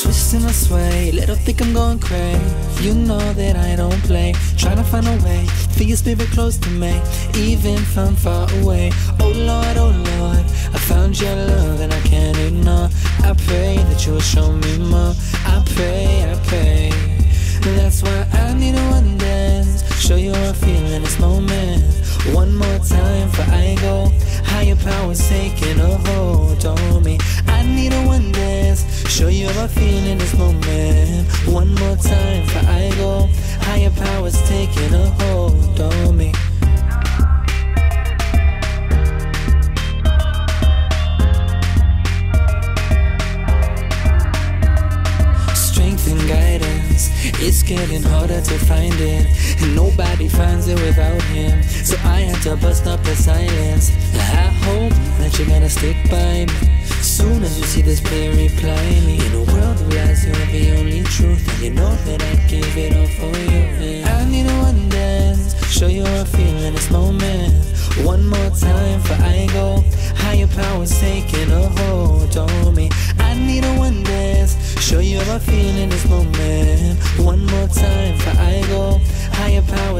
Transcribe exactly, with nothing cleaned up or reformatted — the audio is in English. Twisting my sway, little think I'm going crazy. You know that I don't play. Trying to find a way, feel your spirit close to me, even from far away. Oh Lord, oh Lord, I found your love and I can't ignore. I pray that you will show me more. I pray, I pray. That's why I need a one dance. Show you how I feel in this moment. One more time for I go. Higher power's taking a hold on me. I need a one dance. Show you how I feel in this moment. One more time for I go. Higher power's taking a hold on me. It's getting harder to find it, and nobody finds it without him. So I had to bust up the silence. I hope that you're gonna stick by me. Soon as you see this play, reply me. In a world of lies, you're the only truth, and you know that I gave it all for you. I need a one dance. Show you how I feel in this moment. One more time for I go. Higher power's taking a hold on me. I need a one dance. Show you how I feel in this moment. One more time for I go. Higher power